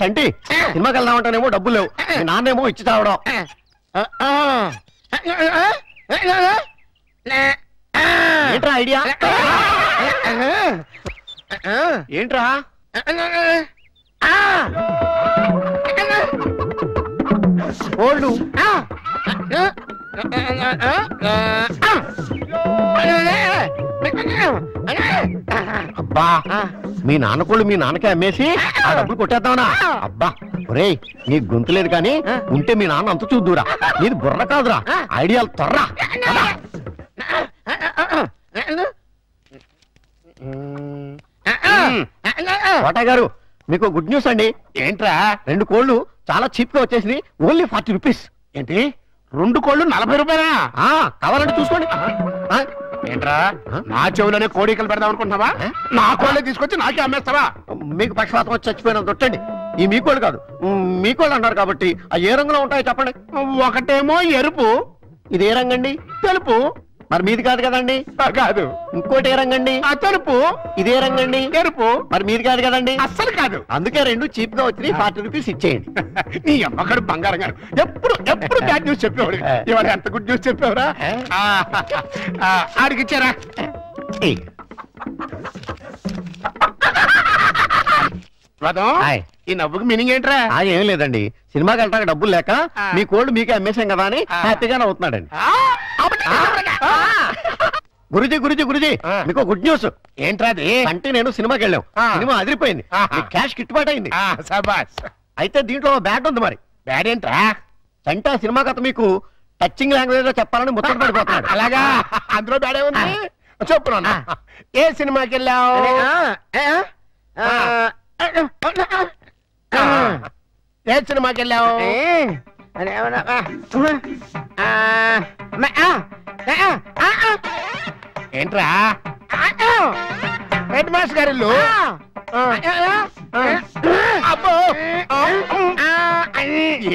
కంటి సినిమాకి వెళ్దామంటానేమో డబ్బులు లేవు, నాన్నేమో ఇచ్చి తావడం. ఏంట్రా ఐడియా? ఏంట్రా ఓళ్ళు అబ్బా, మీ నాన్నకోళ్ళు మీ నాన్నకే అమ్మేసి ఆ డబ్బులు కొట్టేద్దామనా? అబ్బా ఒరేయ్, నీకు గొంతు లేదు కానీ ఉంటే మీ నాన్న అంత చూద్దురా. నీది బుర్ర కాదురా, ఐడియాలు త్వరరా. కోటా గారు, మీకు గుడ్ న్యూస్ అండి. ఏంట్రా? 2 కోళ్ళు చాలా చీప్ గా వచ్చేసింది, ఓన్లీ 40 రూపీస్. ఏంటి 2 కోళ్ళు 40 రూపాయలా? కావాలంటే చూసుకోండి. ఏంట్రా నా చెవులోనే కోడికలు పెడదాం అనుకుంటున్నావా? నా కోళ్ళే తీసుకొచ్చి నాకే అమ్మేస్తావా? మీకు పక్షవాతం వచ్చి చచ్చిపోయినా దొట్టండి. ఈ మీ కోళ్ళు కాదు, మీ కోళ్ళు అంటారు కాబట్టి ఆ ఏ రంగులో ఉంటాయో చెప్పండి. ఒకటేమో ఎరుపు. ఇది ఏ రంగండి? తెలుపు. మరి మీది కాదు కదండి? కాదు. ఇంకోటి ఏ రంగండి? తెలుపు. ఇదే రంగండి? ఎరుపు. మరి మీది కాదు కదండి? అస్సలు కాదు. అందుకే 2 చీప్ గా వచ్చి 40 రూపీస్ ఇచ్చేయండి. నీ అమ్మకడు బంగారం గారు, ఎప్పుడు ఎప్పుడు బ్యాడ్ న్యూస్ చెప్పేవాడు, ఇవాళ ఎంత గుడ్ న్యూస్ చెప్పేవరా. ఆడికిచ్చారా? ఈ నవ్వుకి మీనింగ్ ఏంట్రా? ఏం లేదండి, సినిమాకి వెళ్ళడానికి డబ్బులు లేక మీ కోళ్ళు మీకే అమ్మేశాం కదా అని హ్యాపీగా నవ్వుతున్నాడండి. గురుజీ గురుజీ గురుజీ, మీకు గుడ్ న్యూస్. ఏంట్రా? అంటే నేను సినిమాకి వెళ్ళాం, సినిమా అదిరిపోయింది, క్యాష్ కిట్టుబాటు అయింది. అయితే దీంట్లో బ్యాడ్ ఉంది. మరి బ్యాడ్ ఏంట్రా? చంటా సినిమా కథ మీకు టచింగ్ లాంగ్వేజ్ లో చెప్పాలని ముచ్చట పడిపోతున్నాడు. అలాగా? అందులో బ్యాడే ఉంది. చెప్పున్నా ఏ సినిమాకి వెళ్ళావు? ఏ సినిమాకి వెళ్ళావు? ఏంట్రా? హెడ్ మాస్టర్ గారి ఇల్లు.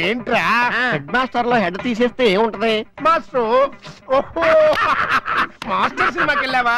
ఏంట్రా హెడ్ మాస్టర్ లో హెడ్ తీసేస్తే ఏముంటది? మాస్టర్. ఓహో, మాస్టర్ సినిమాకి వెళ్ళావా?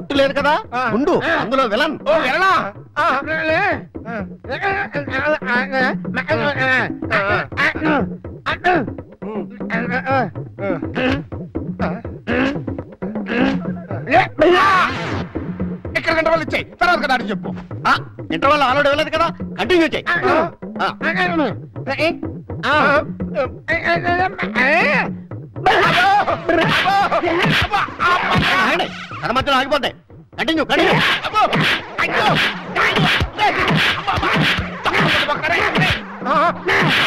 జుట్టు లేదు కదా, ఉండు అందులో విలన్. ఇక్కడ గంటవాళ్ళు ఇచ్చాయి, తర్వాత కదా అని చెప్పు. ఇంటర్వాళ్ళు ఆల్రెడీ ఇవ్వలేదు కదా, కంటిన్యూ చేయి. కథ మధ్యలో ఆగిపోతాయి, కంటిన్యూ కంటిన్యూ.